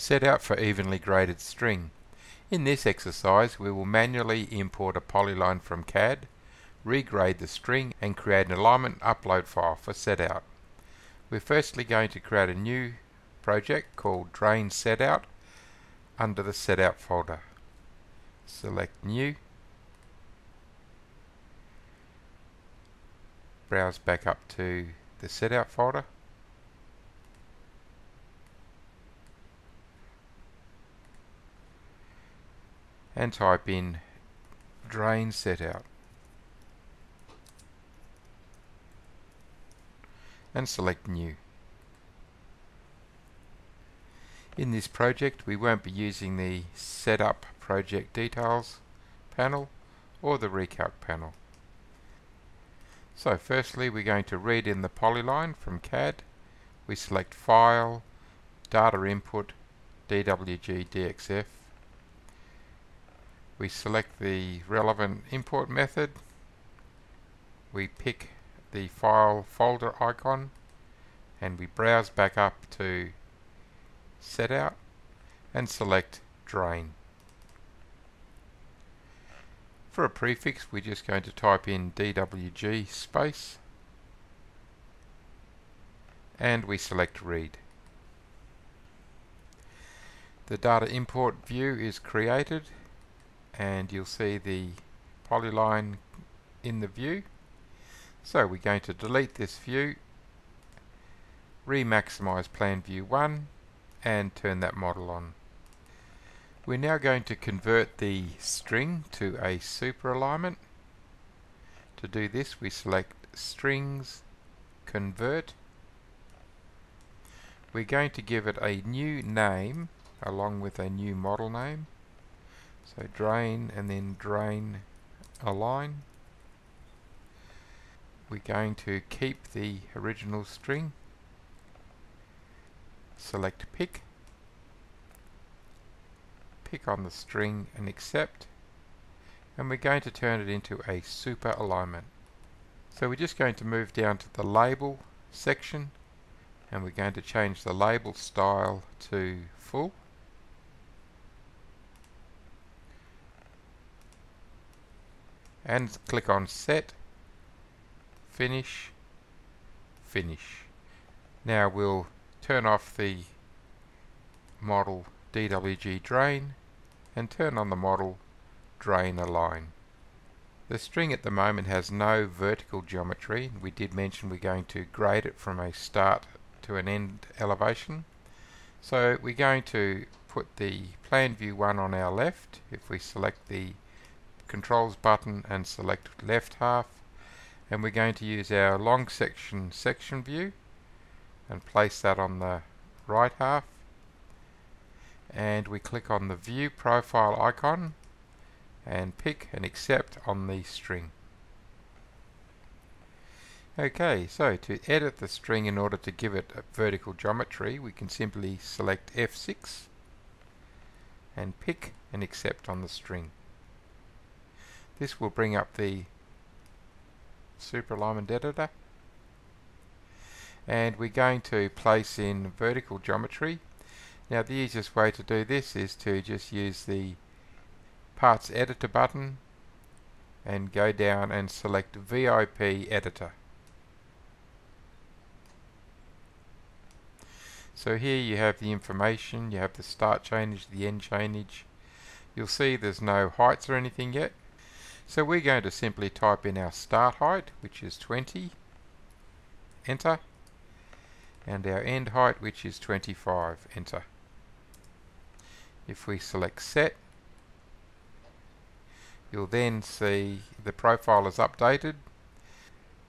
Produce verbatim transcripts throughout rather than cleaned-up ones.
set out for evenly graded string. In this exercise we will manually import a polyline from C A D, regrade the string and create an alignment upload file for set out. We're firstly going to create a new project called Drain Setout under the Setout folder. Select New, browse back up to the Setout folder, and type in Drain Setout and select New. In this project we won't be using the Setup Project Details panel or the Recalc panel. So firstly we're going to read in the polyline from C A D. We select File, Data Input, D W G, D X F. We select the relevant import method. We pick the file folder icon and we browse back up to Set Out and select Drain. For a prefix we're just going to type in D W G space and we select Read. The data import view is created and you'll see the polyline in the view. So we're going to delete this view, re-maximize plan view one and turn that model on. We're now going to convert the string to a super alignment. To do this we select Strings, Convert. We're going to give it a new name along with a new model name. So Drain and then Drain Align. We're going to keep the original string. Select Pick. Pick on the string and accept. And we're going to turn it into a super alignment. So we're just going to move down to the label section and we're going to change the label style to full. And click on Set, Finish, Finish. Now we'll turn off the model D W G Drain and turn on the model Drain Align. The string at the moment has no vertical geometry. We did mention we're going to grade it from a start to an end elevation. So we're going to put the plan view one on our left. If we select the Controls button and select left half, and we're going to use our long section section view and place that on the right half, and we click on the view profile icon and pick and accept on the string. Okay, so to edit the string in order to give it a vertical geometry we can simply select F six and pick and accept on the string. This will bring up the Super Alignment Editor and we're going to place in vertical geometry. Now the easiest way to do this is to just use the Parts Editor button and go down and select V I P Editor. So here you have the information, you have the start change, the end change. You'll see there's no heights or anything yet. So we're going to simply type in our start height, which is twenty, enter, and our end height, which is twenty-five, enter. If we select Set, you'll then see the profile is updated.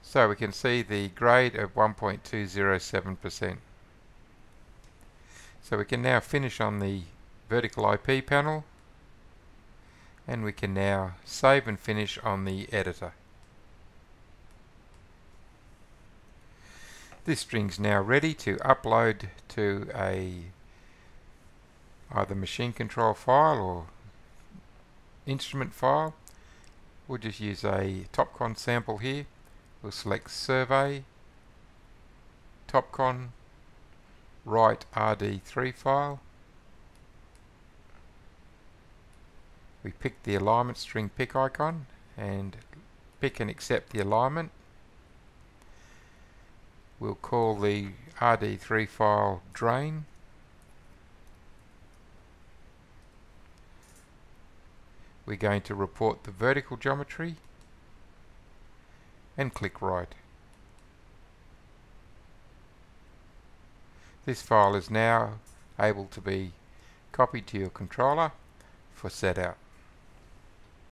So we can see the grade of one point two zero seven percent. So we can now finish on the vertical I P panel. And we can now save and finish on the editor. This string's now ready to upload to a either machine control file or instrument file. We'll just use a TopCon sample here. We'll select Survey, TopCon, Write R D three file, we pick the alignment string pick icon and pick and accept the alignment. We'll call the R D three file drain. We're going to report the vertical geometry and click right. This file is now able to be copied to your controller for set out.